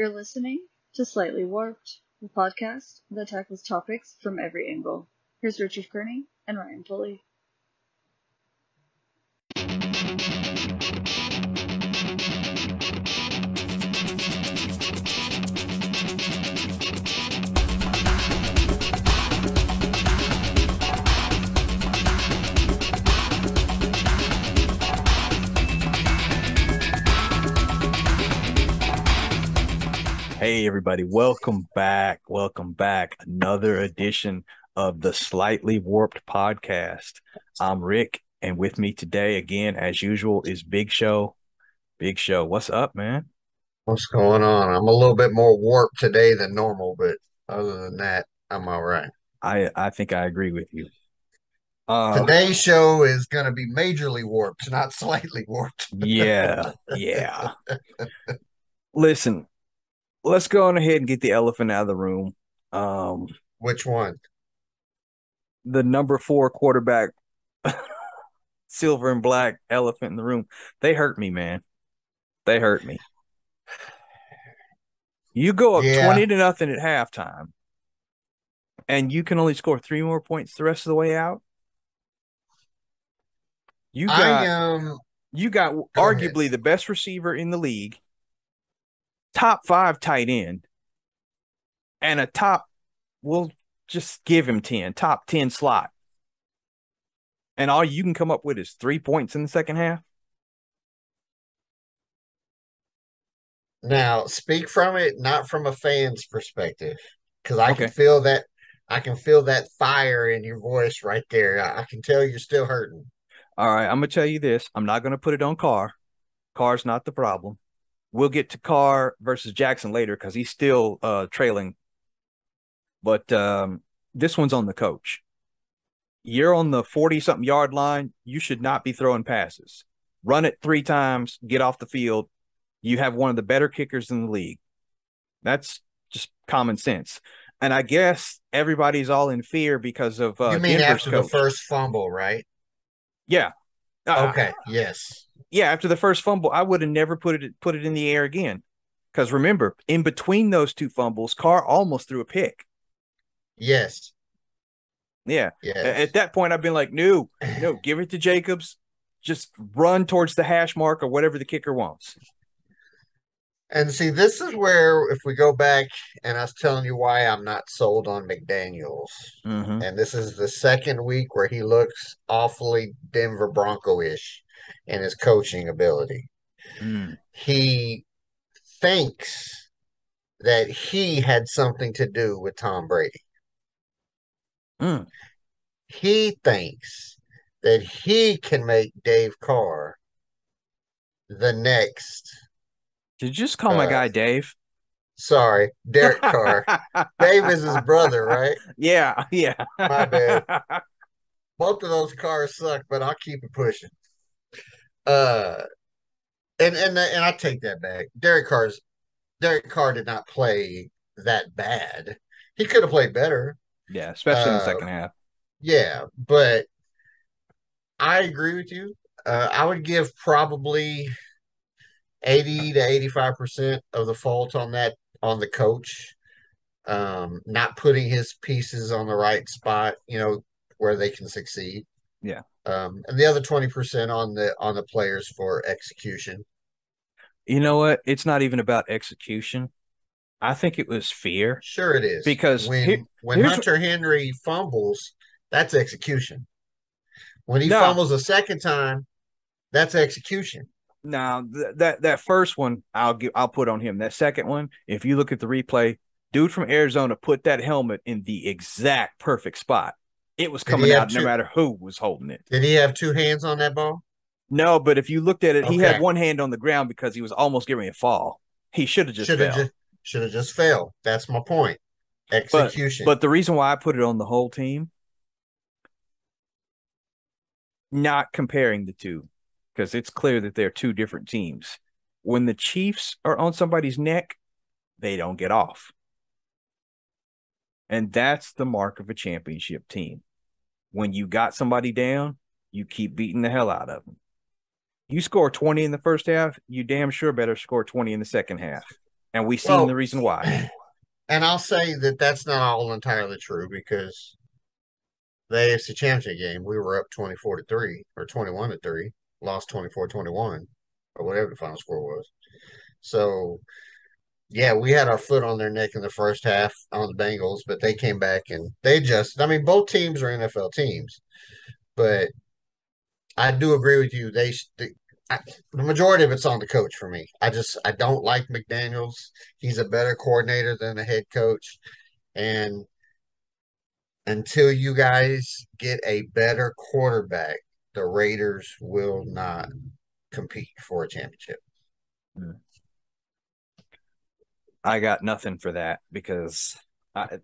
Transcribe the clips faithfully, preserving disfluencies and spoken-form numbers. You're listening to Slightly Warped, the podcast that tackles topics from every angle. Here's Richard Kearney and Ryan Foley. Hey, everybody. Welcome back. Welcome back. Another edition of the Slightly Warped podcast. I'm Rick, and with me today, again, as usual, is Big Show. Big Show, what's up, man? What's going on? I'm a little bit more warped today than normal, but other than that, I'm all right. I, I think I agree with you. Uh, Today's show is going to be majorly warped, not slightly warped. Yeah, yeah. Listen. Let's go on ahead and get the elephant out of the room. Um, Which one? The number four quarterback, silver and black elephant in the room. They hurt me, man. They hurt me. You go up yeah. twenty to nothing at halftime, and you can only score three more points the rest of the way out. You got I, um, you got go arguably ahead. the best receiver in the league. Top five tight end and a top, we'll just give him ten, top ten slot. And all you can come up with is three points in the second half. Now, speak from it, not from a fan's perspective, because I okay. can feel that. I can feel that fire in your voice right there. I, I can tell you're still hurting. All right. I'm going to tell you this. I'm not going to put it on Carr. Carr's not the problem. We'll get to Carr versus Jackson later because he's still uh, trailing. But um, this one's on the coach. You're on the forty-something yard line. You should not be throwing passes. Run it three times. Get off the field. You have one of the better kickers in the league. That's just common sense. And I guess everybody's all in fear because of uh, you mean Denver's after coach. The first fumble, right? Yeah. Uh, okay, yes. Yeah, after the first fumble, I would have never put it put it in the air again. Because remember, in between those two fumbles, Carr almost threw a pick. Yes. Yeah. Yes. At that point, I've been like, no, no, give it to Jacobs. Just run towards the hash mark or whatever the kicker wants. And see, this is where, if we go back, and I was telling you why I'm not sold on McDaniels. Mm-hmm. And this is the second week where he looks awfully Denver Bronco-ish in his coaching ability. Mm. He thinks that he had something to do with Tom Brady. Mm. He thinks that he can make Dave Carr the next. Did you just call uh, my guy Dave? Sorry, Derek Carr. Dave is his brother, right? Yeah, yeah. My bad. Both of those cars suck, but I'll keep it pushing. Uh, and and and I take that back. Derek Carr's Derek Carr did not play that bad. He could have played better. Yeah, especially uh, in the second half. Yeah, but I agree with you. Uh, I would give probably eighty to eighty-five percent of the fault on that on the coach, um, not putting his pieces on the right spot. You know, where they can succeed. Yeah. Um, and the other twenty percent on the on the players for execution. You know what? It's not even about execution. I think it was fear. Sure it is. Because when, here, when Hunter Henry fumbles, that's execution. When he no. fumbles a second time, that's execution. Now, th- that that first one, I'll give, I'll put on him. That second one, if you look at the replay, dude from Arizona put that helmet in the exact perfect spot. It was coming out two, no matter who was holding it. Did he have two hands on that ball? No, but if you looked at it, okay. he had one hand on the ground because he was almost getting a fall. He should have just should have just, should have just failed. That's my point. Execution. But, but the reason why I put it on the whole team, not comparing the two, because it's clear that they're two different teams. When the Chiefs are on somebody's neck, they don't get off. And that's the mark of a championship team. When you got somebody down, you keep beating the hell out of them. You score twenty in the first half, you damn sure better score twenty in the second half. and we've seen well, the reason why. And I'll say that that's not all entirely true, because the A F C Championship game, we were up twenty-four to three or twenty-one to three, lost twenty-four twenty-one or whatever the final score was. So, yeah, we had our foot on their neck in the first half on the Bengals, but they came back and they adjusted. I mean, both teams are N F L teams, but I do agree with you. They, they I, the majority of it's on the coach for me. I just I don't like McDaniels. He's a better coordinator than a head coach, and until you guys get a better quarterback, the Raiders will not compete for a championship. Hmm. I got nothing for that, because I,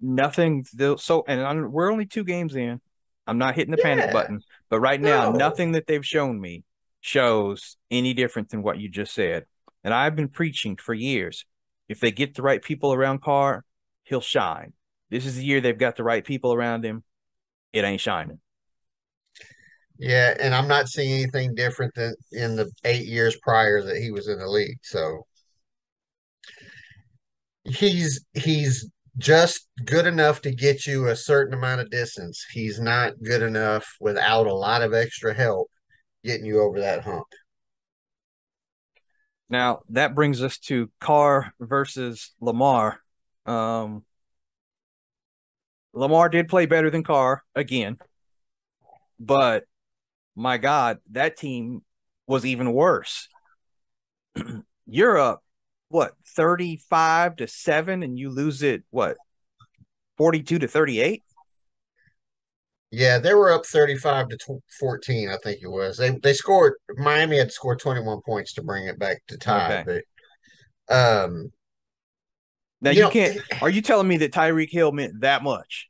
nothing. So, and I'm, we're only two games in. I'm not hitting the yeah. panic button, but right now, no. nothing that they've shown me shows any different than what you just said. And I've been preaching for years. If they get the right people around Carr, he'll shine. This is the year they've got the right people around him. It ain't shining. Yeah, and I'm not seeing anything different than in the eight years prior that he was in the league. So he's he's just good enough to get you a certain amount of distance. He's not good enough without a lot of extra help getting you over that hump. Now, that brings us to Carr versus Lamar. Um, Lamar did play better than Carr again, but my God, that team was even worse. You're up, what, thirty-five to seven, and you lose it, what, forty-two to thirty-eight? Yeah, they were up thirty-five to fourteen, I think it was. They they scored – Miami had scored twenty-one points to bring it back to tie. Okay. But, um, now, you, you know, can't – are you telling me that Tyreek Hill meant that much?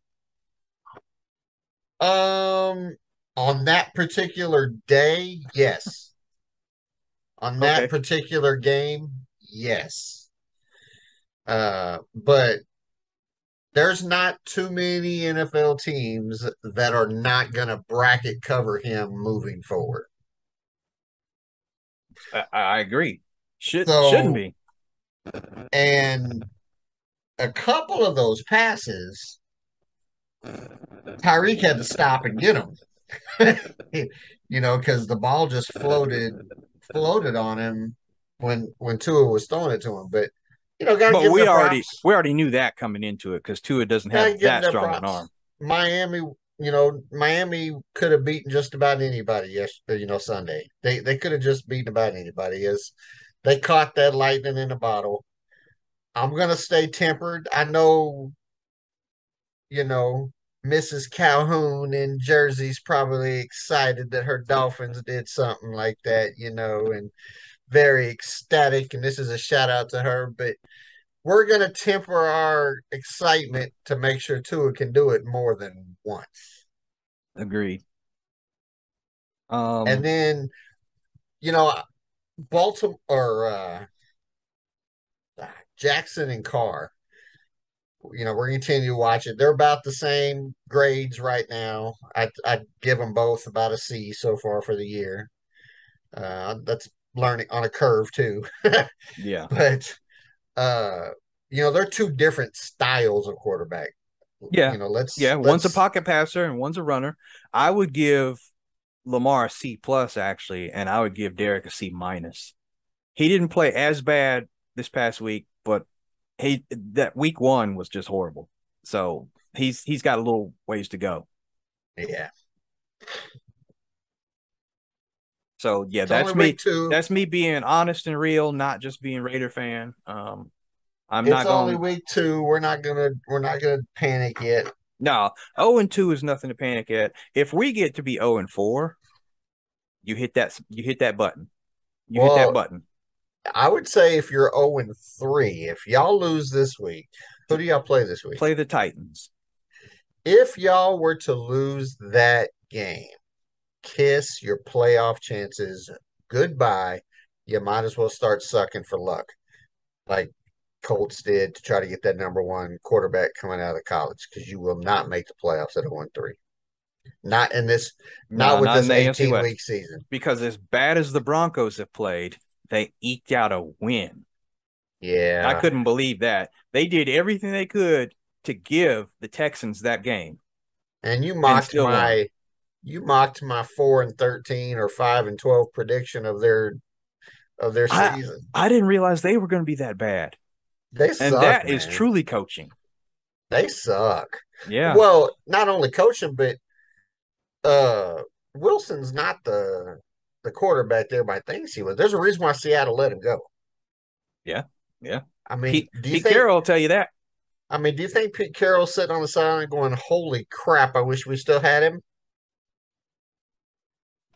Um, on that particular day, yes. On that okay. particular game, yes. Uh, but – there's not too many N F L teams that are not going to bracket cover him moving forward. I, I agree. Should, so, shouldn't be. And a couple of those passes, Tyreek had to stop and get them. You know, because the ball just floated floated on him when, when Tua was throwing it to him. But You know, but we already props. we already knew that coming into it, because Tua doesn't gotta have that strong props. an arm. Miami, you know, Miami could have beaten just about anybody yesterday. You know, Sunday they they could have just beaten about anybody. As they caught that lightning in a bottle. I'm gonna stay tempered. I know, you know, Missus Calhoun in Jersey's probably excited that her Dolphins did something like that. You know, and very ecstatic, and this is a shout out to her, but we're going to temper our excitement to make sure Tua can do it more than once. Agreed. Um, and then, you know, Baltimore, or uh, Jackson and Carr, you know, we're going to continue to watch it. They're about the same grades right now. I, I give them both about a C so far for the year. Uh, that's learning on a curve too. Yeah. But uh you know, they're two different styles of quarterback. Yeah. You know, let's Yeah, let's... one's a pocket passer and one's a runner. I would give Lamar a C plus actually, and I would give Derek a C minus. He didn't play as bad this past week, but he that week one was just horrible. So he's he's got a little ways to go. Yeah. So yeah, it's that's me. Two. That's me being honest and real, not just being Raider fan. Um, I'm it's not going. It's only week two. We're not gonna. We're not gonna panic yet. No, zero and two is nothing to panic at. If we get to be zero and four, you hit that. You hit that button. You well, hit that button. I would say if you're zero and three, if y'all lose this week, who do y'all play this week? Play the Titans. If y'all were to lose that game, kiss your playoff chances goodbye. You might as well start sucking for luck, like Colts did to try to get that number one quarterback coming out of college, because you will not make the playoffs at a one three. Not in this, not no, with not this eighteen West. Week season. Because as bad as the Broncos have played, they eked out a win. Yeah. I couldn't believe that. They did everything they could to give the Texans that game. And you mocked and my won. you mocked my four and thirteen or five and twelve prediction of their of their season. I, I didn't realize they were going to be that bad. They and suck, that man. Is truly coaching. They suck. Yeah. Well, not only coaching, but uh, Wilson's not the the quarterback everybody thinks he was. There's a reason why Seattle let him go. Yeah, yeah. I mean, Pete, do you Pete think, Carroll will tell you that. I mean, do you think Pete Carroll's sitting on the sideline going, "Holy crap, I wish we still had him"?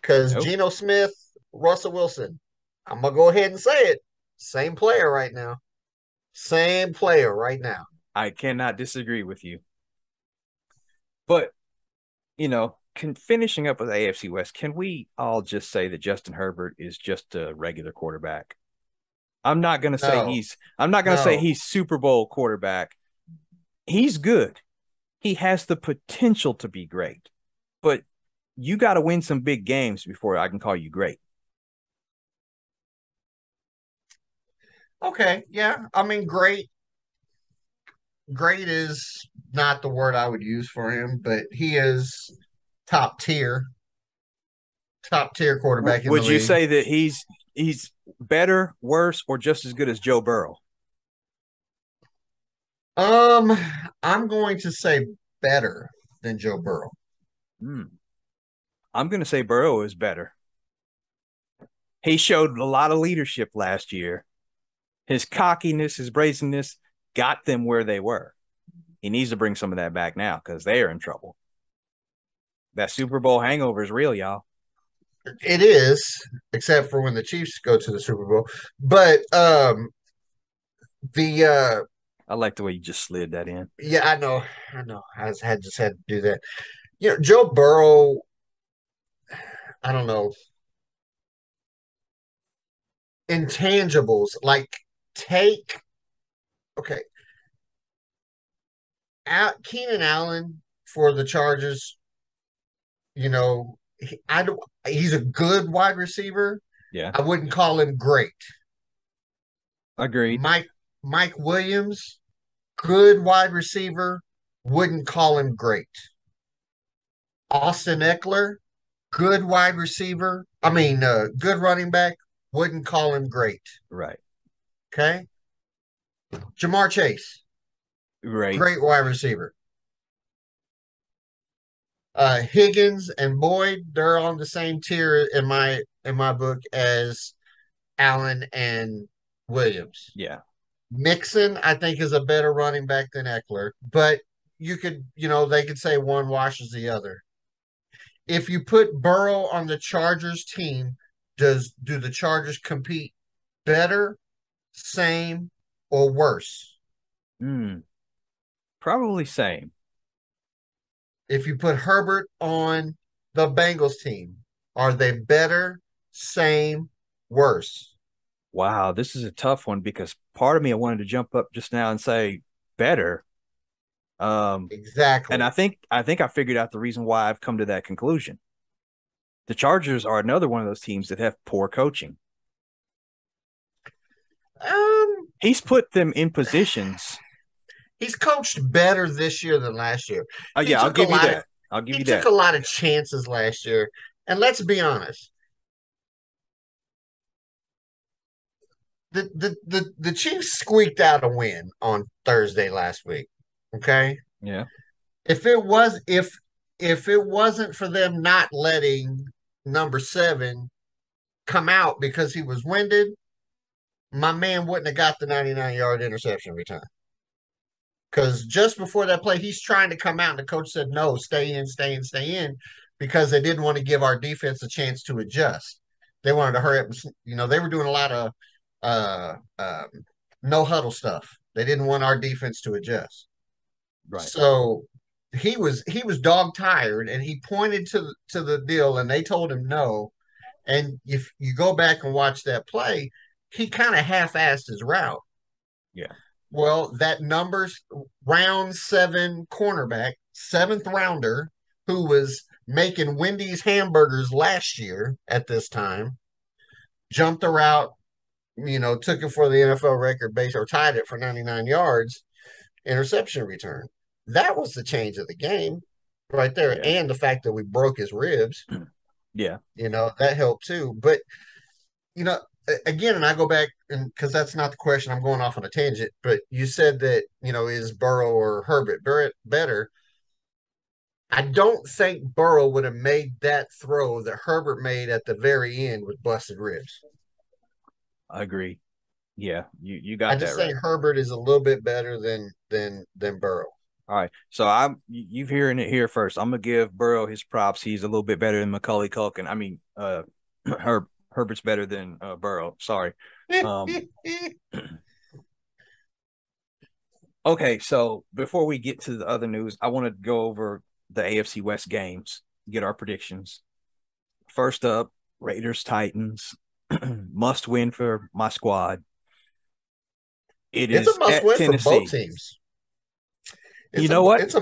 Because nope. Geno Smith, Russell Wilson, I'm going to go ahead and say it, same player right now. Same player right now. I cannot disagree with you. But, you know, can, finishing up with A F C West, can we all just say that Justin Herbert is just a regular quarterback? I'm not going to say no. he's I'm not going to no. say he's Super Bowl quarterback. He's good. He has the potential to be great. But you got to win some big games before I can call you great. Okay, yeah. I mean, great. Great is not the word I would use for him, but he is top tier. Top tier quarterback in the league. Would you say that he's he's better, worse, or just as good as Joe Burrow? Um, I'm going to say better than Joe Burrow. Hmm. I'm going to say Burrow is better. He showed a lot of leadership last year. His cockiness, his brazenness got them where they were. He needs to bring some of that back now because they are in trouble. That Super Bowl hangover is real, y'all. It is, except for when the Chiefs go to the Super Bowl. But um, the uh, I like the way you just slid that in. Yeah, I know. I know. I just had, just had to do that. You know, Joe Burrow, I don't know. Intangibles, like take okay. Out Keenan Allen for the Chargers, you know, he, I don't, he's a good wide receiver. Yeah. I wouldn't call him great. Agreed. Mike Mike Williams, good wide receiver, wouldn't call him great. Austin Ekeler, good wide receiver. I mean, uh, good running back. Wouldn't call him great. Right. Okay. Jamar Chase. Right. Great wide receiver. Uh, Higgins and Boyd, they're on the same tier in my in my book as Allen and Williams. Yeah. Mixon, I think, is a better running back than Ekeler. But you could, you know, they could say one washes the other. If you put Burrow on the Chargers team, Does do the Chargers compete better, same, or worse? Mm, probably same. If you put Herbert on the Bengals team, are they better, same, worse? Wow, this is a tough one because part of me I wanted to jump up just now and say better. Um, exactly. And I think I think I figured out the reason why I've come to that conclusion. The Chargers are another one of those teams that have poor coaching. Um, he's put them in positions. He's coached better this year than last year. Oh, yeah, I'll give you that. I'll give you that. He took a lot of chances last year. And let's be honest. The, the, the, the Chiefs squeaked out a win on Thursday last week. Okay? Yeah. If it was – if If it wasn't for them not letting number seven come out because he was winded, my man wouldn't have got the ninety-nine yard interception return. Because just before that play, he's trying to come out, and the coach said, no, stay in, stay in, stay in, because they didn't want to give our defense a chance to adjust. They wanted to hurry up. And, you know, they were doing a lot of uh, um, no-huddle stuff. They didn't want our defense to adjust. Right. So – He was he was dog tired, and he pointed to the, to the deal, and they told him no. And if you go back and watch that play, he kind of half-assed his route. Yeah. Well, that numbers round seven cornerback, seventh rounder, who was making Wendy's hamburgers last year at this time, jumped the route, you know, took it for the N F L record base or tied it for ninety-nine yards interception return. That was the change of the game right there. Yeah. And the fact that we broke his ribs. Yeah. You know, that helped too. But, you know, again, and I go back, and because that's not the question, I'm going off on a tangent, but you said that, you know, is Burrow or Herbert better? I don't think Burrow would have made that throw that Herbert made at the very end with busted ribs. I agree. Yeah, you, you got that right. I just think Herbert is a little bit better than than than Burrow. All right, so I'm you've hearing it here first. I'm gonna give Burrow his props. He's a little bit better than Macaulay Culkin. I mean, uh, Herb Herbert's better than uh, Burrow. Sorry. Um, okay, so before we get to the other news, I want to go over the A F C West games, get our predictions. First up, Raiders Titans. Must win for my squad. It it's is a must at win Tennessee. For both teams. It's you know a, what? It's a...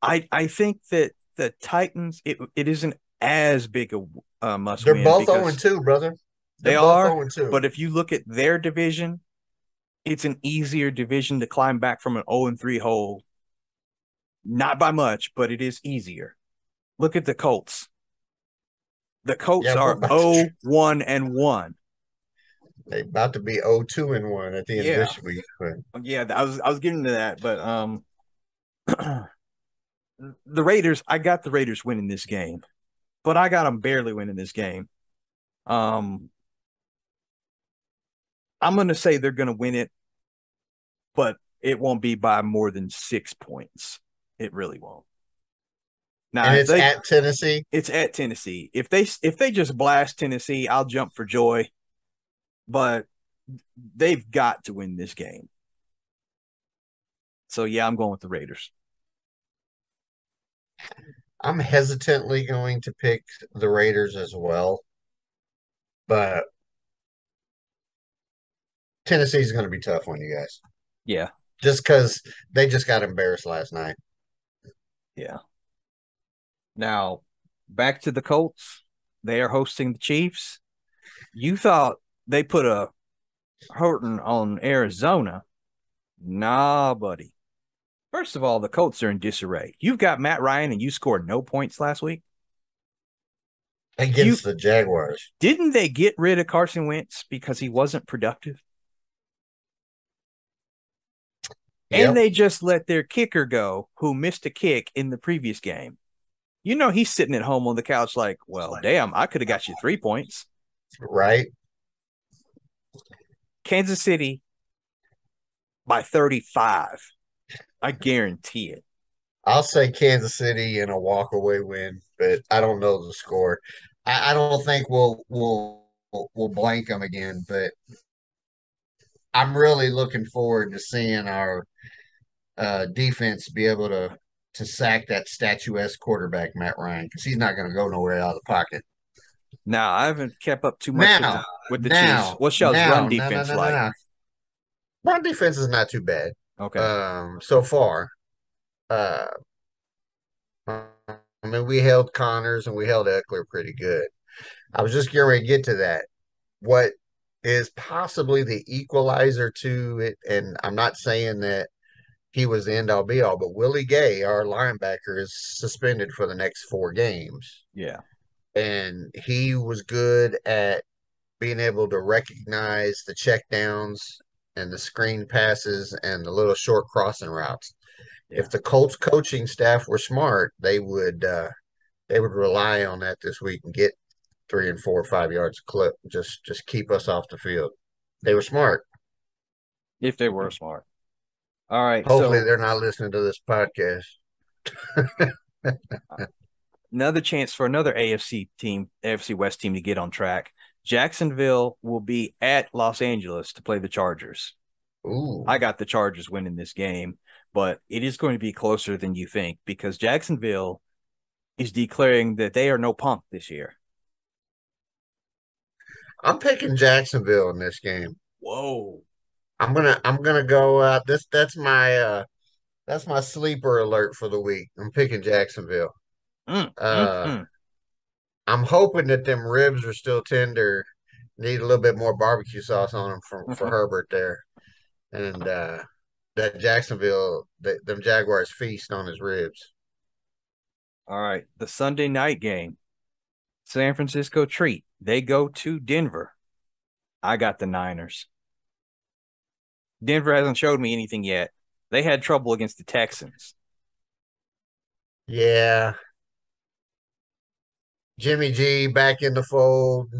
I, I think that the Titans, it, it isn't as big a uh, must They're win. Both They're both oh and two, brother. They're they are, but if you look at their division, it's an easier division to climb back from an oh and three hole. Not by much, but it is easier. Look at the Colts. The Colts yeah, are oh one and one. They're about to be oh two and one at the end yeah. of this week. But. Yeah, I was I was getting to that, but um, the Raiders. I got the Raiders winning this game, but I got them barely winning this game. Um, I'm going to say they're going to win it, but it won't be by more than six points. It really won't. Now, and it's they, at Tennessee. It's at Tennessee. If they if they just blast Tennessee, I'll jump for joy. But they've got to win this game. So yeah, I'm going with the Raiders. I'm hesitantly going to pick the Raiders as well, but Tennessee's going to be tough on you guys. Yeah, just because they just got embarrassed last night. Yeah. Now, back to the Colts. They are hosting the Chiefs. You thought they put a hurting on Arizona. Nah, buddy. First of all, the Colts are in disarray. You've got Matt Ryan, and you scored no points last week. Against you, the Jaguars. Didn't they get rid of Carson Wentz because he wasn't productive? Yep. And they just let their kicker go, who missed a kick in the previous game. You know, he's sitting at home on the couch like, well, damn, I could have got you three points. Right. Kansas City by thirty-five. I guarantee it. I'll say Kansas City in a walk-away win, but I don't know the score. I, I don't think we'll, we'll, we'll blank them again, but I'm really looking forward to seeing our uh, defense be able to to sack that statuesque quarterback, Matt Ryan, because he's not going to go nowhere out of the pocket. Now, I haven't kept up too much now, with the, with the now, Chiefs. What's y'all's run defense no, no, no, like? No, no. Run defense is not too bad. Okay. Um, so far. Uh, I mean, we held Connors and we held Ekeler pretty good. I was just getting ready to get to that. What is possibly the equalizer to it, and I'm not saying that he was the end-all, be-all, but Willie Gay, our linebacker, is suspended for the next four games. Yeah. And he was good at being able to recognize the checkdowns and the screen passes and the little short crossing routes. Yeah. If the Colts coaching staff were smart, they would uh, they would rely on that this week and get three and four or five yards a clip. Just just keep us off the field. They were smart. If they were smart. All right. Hopefully so, they're not listening to this podcast. Another chance for another A F C team, A F C West team to get on track. Jacksonville will be at Los Angeles to play the Chargers. Ooh. I got the Chargers winning this game, but it is going to be closer than you think because Jacksonville is declaring that they are no punk this year. I'm picking Jacksonville in this game. Whoa. I'm gonna I'm gonna go uh this that's my uh that's my sleeper alert for the week. I'm picking Jacksonville. Mm, uh mm, mm. I'm hoping that them ribs are still tender need a little bit more barbecue sauce on them for, for Herbert there. And uh, that Jacksonville, the, them Jaguars feast on his ribs. All right, the Sunday night game, San Francisco treat. They go to Denver. I got the Niners. Denver hasn't showed me anything yet. They had trouble against the Texans. Yeah. Jimmy G back in the fold.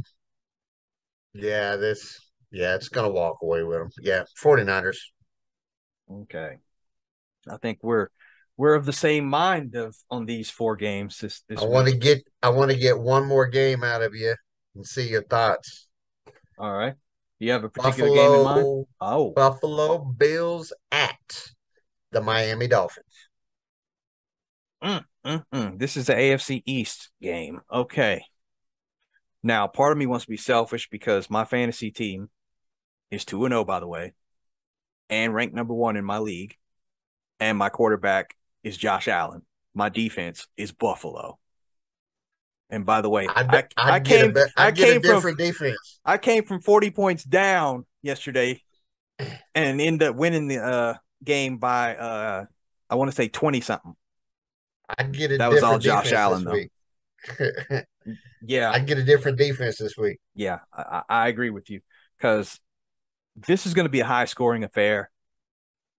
Yeah, this yeah, it's going to walk away with them. Yeah, 49ers. Okay. I think we're we're of the same mind of on these four games this, this I want to get I want to get one more game out of you and see your thoughts. All right. Do you have a particular Buffalo, game in mind? Oh. Buffalo Bills at the Miami Dolphins. Mm, mm, mm. This is the A F C East game. Okay. Now, part of me wants to be selfish because my fantasy team is two and oh, by the way, and ranked number one in my league, and my quarterback is Josh Allen. My defense is Buffalo. And by the way, I'd, I, I'd I came, be, I came from defense. I came from forty points down yesterday, and ended up winning the uh, game by uh, I want to say twenty something. I get a that was all Josh Allen though. Yeah, I get a different defense this week. Yeah, I, I agree with you because this is going to be a high scoring affair.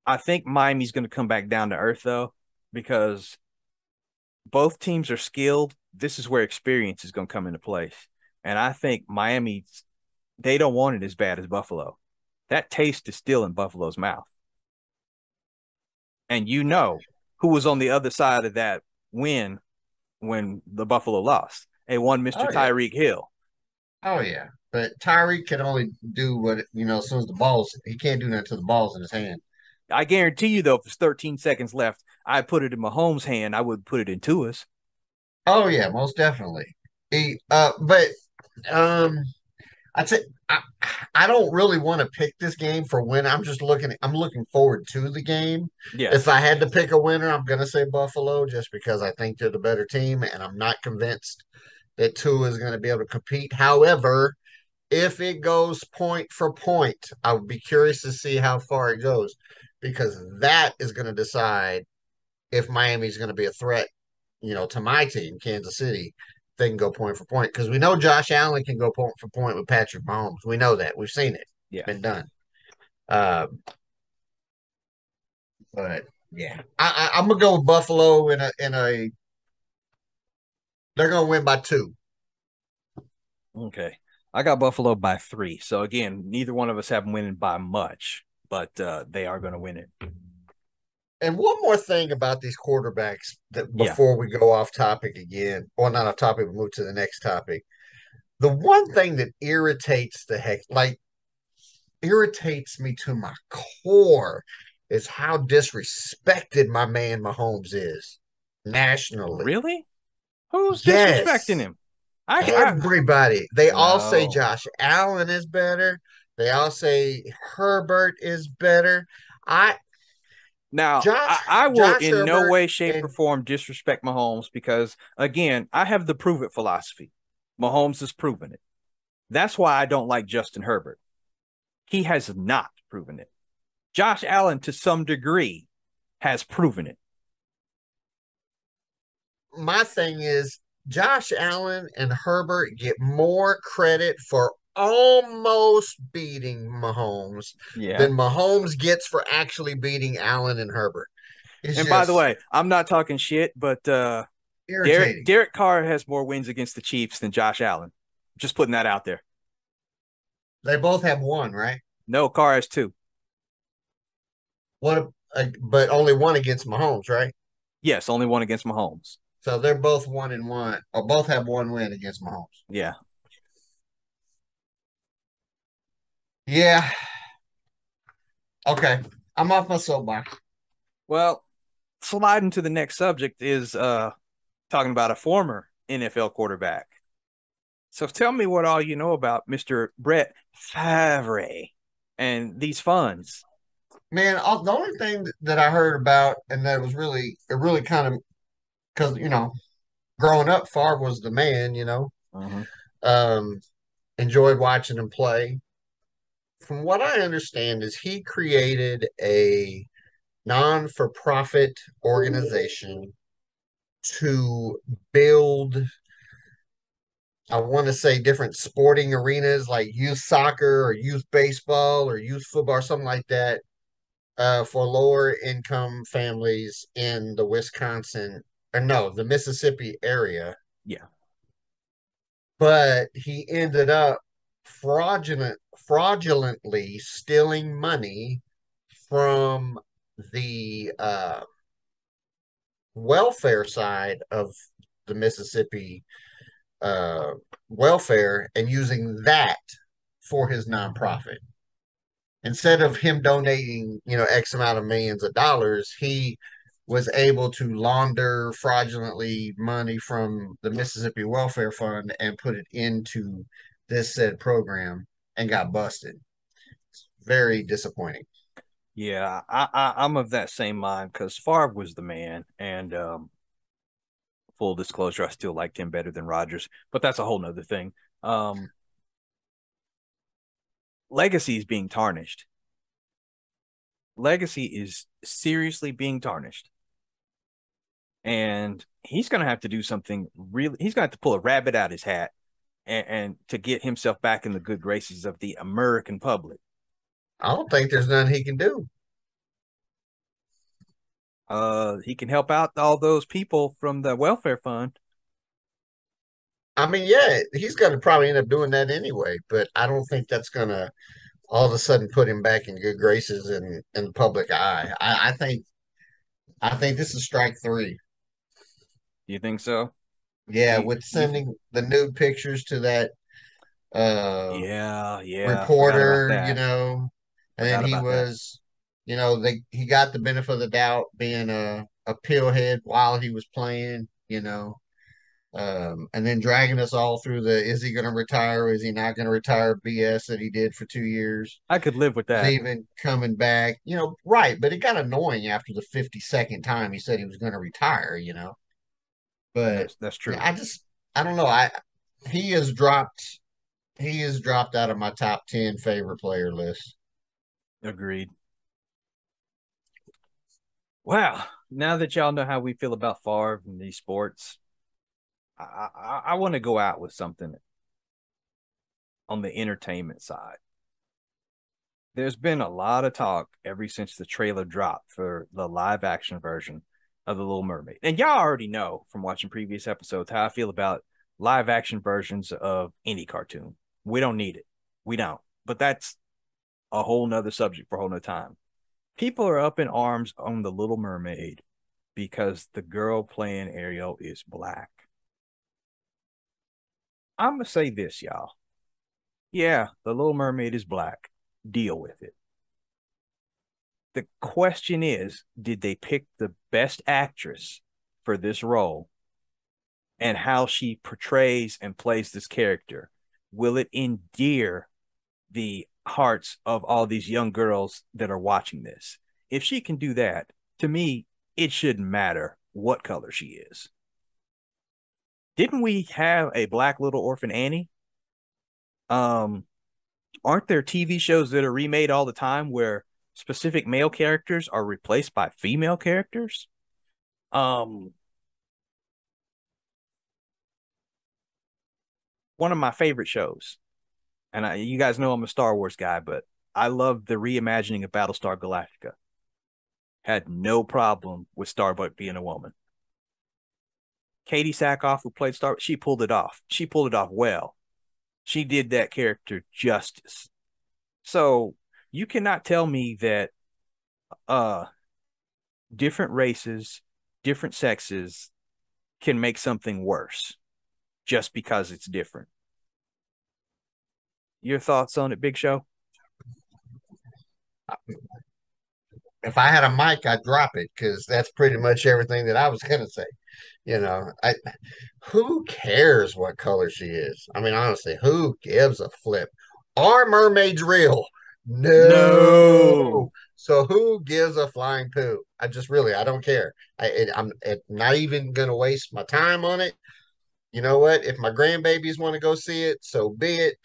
I think Miami's going to come back down to earth though because both teams are skilled. This is where experience is going to come into place. And I think Miami, they don't want it as bad as Buffalo. That taste is still in Buffalo's mouth. And you know who was on the other side of that win when the Buffalo lost. They won Mister Oh, Tyreek yeah. Hill. Oh, yeah. But Tyreek can only do what, you know, as soon as the ball's, he can't do nothing until the ball's in his hand. I guarantee you, though, if there's thirteen seconds left, I put it in Mahomes' hand. I would put it in Tua's. Oh yeah, most definitely. He, uh, but um, I'd say I, I don't really want to pick this game for winner. I'm just looking. I'm looking forward to the game. Yes. If I had to pick a winner, I'm gonna say Buffalo, just because I think they're the better team, and I'm not convinced that Tua is gonna be able to compete. However, if it goes point for point, I would be curious to see how far it goes, because that is gonna decide if Miami's gonna be a threat. You know, to my team, Kansas City, they can go point for point because we know Josh Allen can go point for point with Patrick Mahomes. We know that. We've seen it. Yeah. It's been done. Uh, but, yeah. I, I, I'm going to go with Buffalo in a in a – they're going to win by two. Okay. I got Buffalo by three. So, again, neither one of us have them winning by much, but uh, they are going to win it. And one more thing about these quarterbacks that before yeah. we go off topic again, or not off topic, we move to the next topic. The one thing that irritates the heck, like irritates me to my core is how disrespected my man Mahomes is nationally. Really? Who's yes. disrespecting him? I, Everybody. I, they no. all say Josh Allen is better. They all say Herbert is better. I Now, Josh, I, I will Josh in Herbert no way, shape, and... or form disrespect Mahomes because, again, I have the prove-it philosophy. Mahomes has proven it. That's why I don't like Justin Herbert. He has not proven it. Josh Allen, to some degree, has proven it. My thing is, Josh Allen and Herbert get more credit for almost beating Mahomes yeah. than Mahomes gets for actually beating Allen and Herbert. It's and by the way, I'm not talking shit, but uh, Derek, Derek Carr has more wins against the Chiefs than Josh Allen. Just putting that out there. They both have one, right? No, Carr has two. What? A, but only one against Mahomes, right? Yes, only one against Mahomes. So they're both one and one, or both have one win against Mahomes. Yeah. Yeah. Okay. I'm off my soapbox. Well, sliding to the next subject is uh, talking about a former N F L quarterback. So tell me what all you know about Mister Brett Favre and these funds. Man, all, the only thing that I heard about, and that was really, it really kind of, because, you know, growing up, Favre was the man, you know. Mm-hmm. Um, enjoyed watching him play. From what I understand is he created a non-for-profit organization to build, I want to say, different sporting arenas like youth soccer or youth baseball or youth football or something like that uh, for lower-income families in the Wisconsin, or no, the Mississippi area. Yeah. But he ended up fraudulent, fraudulently stealing money from the uh, welfare side of the Mississippi uh, welfare and using that for his nonprofit. Instead of him donating, you know, X amount of millions of dollars, he was able to launder fraudulently money from the Mississippi Welfare Fund and put it into this said program and got busted. It's very disappointing. Yeah, I, I, I'm of that same mind because Favre was the man. And um, full disclosure, I still liked him better than Rodgers, but that's a whole nother thing. Um, legacy is being tarnished. Legacy is seriously being tarnished. And he's going to have to do something really – he's going to have to pull a rabbit out of his hat and, and to get himself back in the good graces of the American public. I don't think there's nothing he can do. Uh, he can help out all those people from the welfare fund. I mean, yeah, he's going to probably end up doing that anyway, but I don't think that's going to all of a sudden put him back in good graces in, in the public eye. I, I think I think this is strike three. You think so? Yeah, you, with sending you, the nude pictures to that uh, yeah, yeah, reporter, you know, and then he was, that. you know, they, he got the benefit of the doubt being a, a pillhead while he was playing, you know, um, and then dragging us all through the is he going to retire or is he not going to retire B S that he did for two years. I could live with that. Even coming back, you know, right, but it got annoying after the fifty-second time he said he was going to retire, you know. But that's, that's true. I just, I don't know. I He has dropped... He is dropped out of my top ten favorite player list. Agreed. Wow. Now that y'all know how we feel about Favre and these sports, I, I, I want to go out with something on the entertainment side. There's been a lot of talk ever since the trailer dropped for the live-action version of The Little Mermaid. And y'all already know from watching previous episodes how I feel about live-action versions of any cartoon. We don't need it. We don't. But that's a whole nother subject for a whole nother time. People are up in arms on The Little Mermaid because the girl playing Ariel is black. I'm going to say this, y'all. Yeah, The Little Mermaid is black. Deal with it. The question is, did they pick the best actress for this role and how she portrays and plays this character? Will it endear the hearts of all these young girls that are watching this? If she can do that, to me, it shouldn't matter what color she is. Didn't we have a black Little Orphan Annie? Um, aren't there T V shows that are remade all the time where specific male characters are replaced by female characters? Um... One of my favorite shows, and I, you guys know I'm a Star Wars guy, but I love the reimagining of Battlestar Galactica. Had no problem with Starbuck being a woman. Katie Sackhoff, who played Starbuck, she pulled it off. She pulled it off well. She did that character justice. So you cannot tell me that uh, different races, different sexes can make something worse just because it's different. Your thoughts on it, Big Show? If I had a mic, I'd drop it because that's pretty much everything that I was going to say. You know, I, who cares what color she is? I mean, honestly, who gives a flip? Are mermaids real? No. no. So who gives a flying poo? I just really, I don't care. I, it, I'm it, not even going to waste my time on it. You know what? If my grandbabies want to go see it, so be it.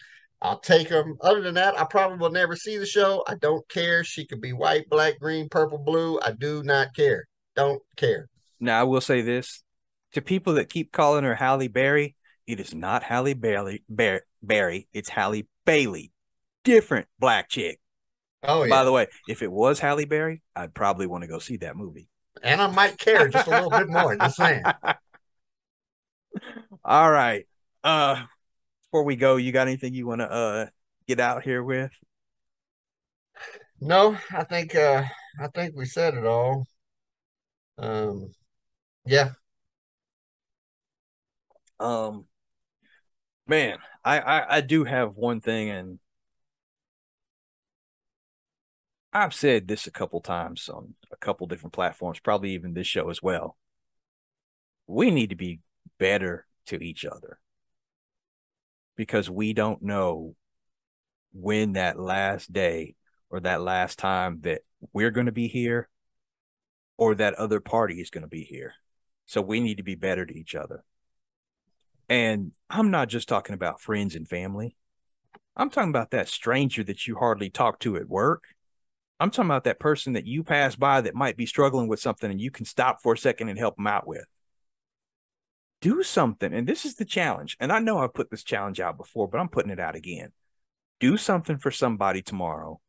I'll take them. Other than that, I probably will never see the show. I don't care. She could be white, black, green, purple, blue. I do not care. Don't care. Now, I will say this. To people that keep calling her Halle Berry, it is not Halle Berry. Bear, Berry. It's Halle Bailey. Different black chick. Oh, yeah. By the way, if it was Halle Berry, I'd probably want to go see that movie. And I might care just a little bit more. Just saying. All right. Uh, before we go, you got anything you want to uh get out here with? No, I think uh I think we said it all. Um, yeah. Um, man, I I, I do have one thing, and I've said this a couple times on a couple different platforms, probably even this show as well. We need to be better to each other because we don't know when that last day or that last time that we're going to be here or that other party is going to be here. So we need to be better to each other. And I'm not just talking about friends and family. I'm talking about that stranger that you hardly talk to at work. I'm talking about that person that you pass by that might be struggling with something and you can stop for a second and help them out with. Do something. And this is the challenge. And I know I've put this challenge out before, but I'm putting it out again. Do something for somebody tomorrow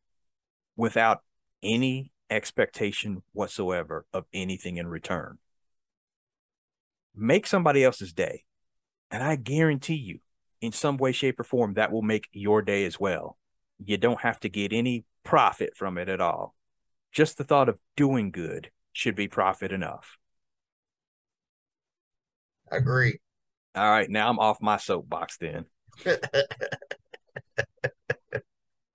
without any expectation whatsoever of anything in return. Make somebody else's day. And I guarantee you, in some way, shape, or form, that will make your day as well. You don't have to get any profit from it at all. Just the thought of doing good should be profit enough. I agree. All right, now I'm off my soapbox then.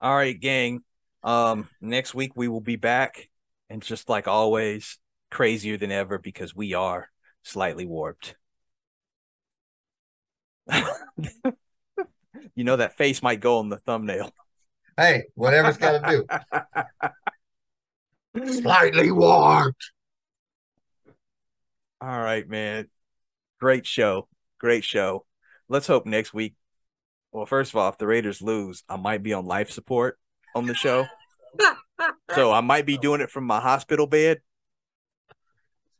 All right, gang. Um, next week we will be back, and just like always, crazier than ever because we are slightly warped. You know that face might go on the thumbnail. Hey, whatever's got to do. Slightly warped. All right, man. Great show. Great show. Let's hope next week. Well, first of all, if the Raiders lose, I might be on life support on the show. So I might be doing it from my hospital bed.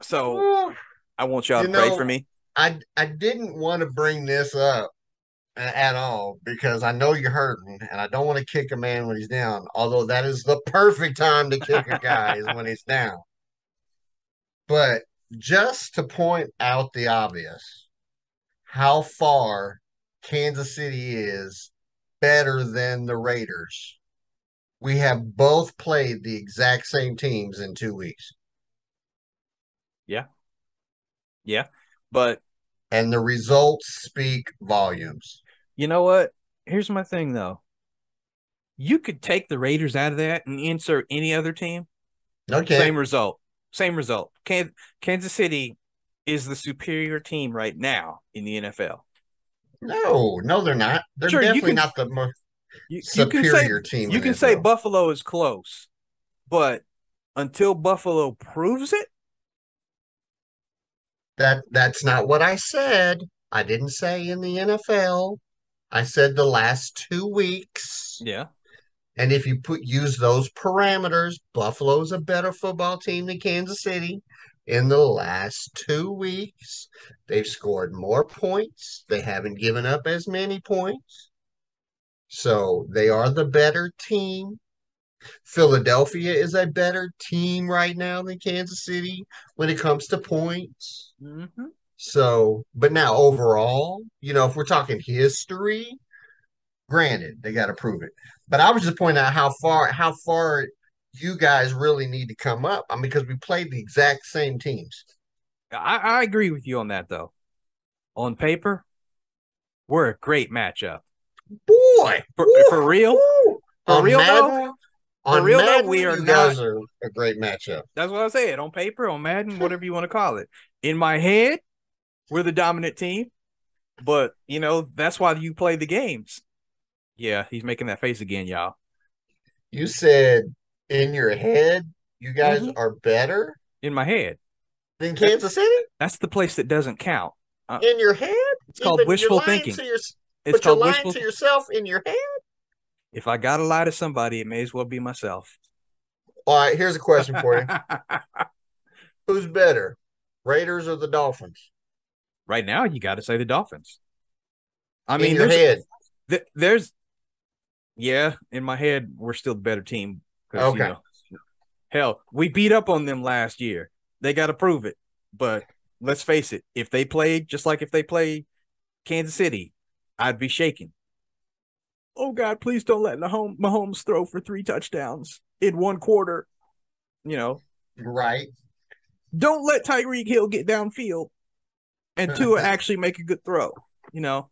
So I want y'all you to know, pray for me. I, I didn't want to bring this up at all because I know you're hurting and I don't want to kick a man when he's down, although that is the perfect time to kick a guy is when he's down. But just to point out the obvious, how far Kansas City is better than the Raiders. We have both played the exact same teams in two weeks. Yeah. Yeah. But and the results speak volumes. You know what? Here's my thing, though. You could take the Raiders out of that and insert any other team. Okay. Same result. Same result. Can- Kansas City is the superior team right now in the N F L. No, no, they're not. They're sure, definitely can, not the most you, superior you can say, team. You can say Buffalo is close, but until Buffalo proves it, That that's not what I said. I didn't say in the N F L. I said the last two weeks. Yeah. And if you put use those parameters, Buffalo's a better football team than Kansas City. In the last two weeks, they've scored more points. They haven't given up as many points. So they are the better team. Philadelphia is a better team right now than Kansas City when it comes to points. Mm-hmm. So, but now overall, you know, if we're talking history, granted, they got to prove it. But I was just pointing out how far, how far you guys really need to come up. I mean, because we played the exact same teams. I, I agree with you on that, though. On paper, we're a great matchup. Boy! For, woo, for real? Woo. For on real, Madden, though? For on real, Madden, though, we are you guys not, are a great matchup. That's what I said. On paper, on Madden, whatever you want to call it. In my head, we're the dominant team. But, you know, that's why you play the games. Yeah, he's making that face again, y'all. You said in your head, you guys mm-hmm. are better? In my head. Than Kansas City? That's the place that doesn't count. Uh, in your head? It's called wishful thinking. Your, it's but called you're lying wishful... to yourself in your head? If I got to lie to somebody, it may as well be myself. All right, here's a question for you. Who's better, Raiders or the Dolphins? Right now, you got to say the Dolphins. I in mean, your there's, head. there's, yeah, in my head, we're still the better team. Okay. You know, hell, we beat up on them last year. They got to prove it. But let's face it, if they played just like if they played Kansas City, I'd be shaking. Oh, God, please don't let Mahomes throw for three touchdowns in one quarter. You know, right. Don't let Tyreek Hill get downfield and Tua actually make a good throw. You know,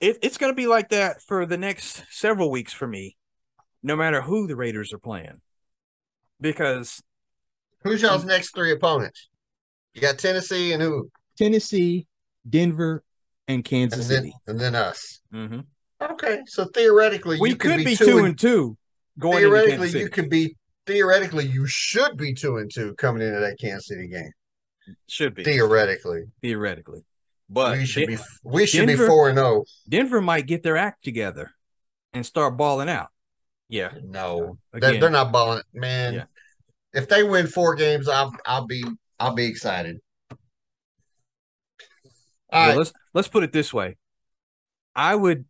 it, it's going to be like that for the next several weeks for me, no matter who the Raiders are playing. Because who's y'all's next three opponents? You got Tennessee and who? Tennessee, Denver, and Kansas and then, City. And then us. Mm-hmm. Okay, so theoretically, we you could be, be two and, and two. Going theoretically, into you could be. Theoretically, you should be two and two coming into that Kansas City game. Should be theoretically, theoretically, but we should Den- be. We should Denver, be four and zero. Denver might get their act together and start balling out. Yeah, no, Again. they're not balling, man. Yeah. If they win four games, I'll I'll be I'll be excited. All well, right. let's let's put it this way. I would.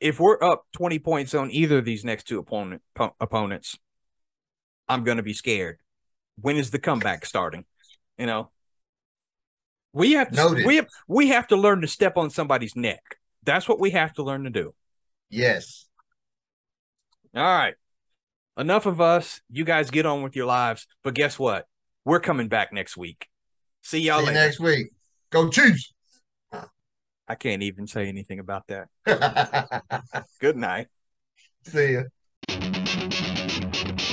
If we're up twenty points on either of these next two opponent, po- opponents, I'm going to be scared. When is the comeback starting? You know, we have to Noted. we have, we have to learn to step on somebody's neck. That's what we have to learn to do. Yes. All right. Enough of us. You guys get on with your lives. But guess what? We're coming back next week. See y'all See later. next week. Go Chiefs. I can't even say anything about that. Good night. See ya.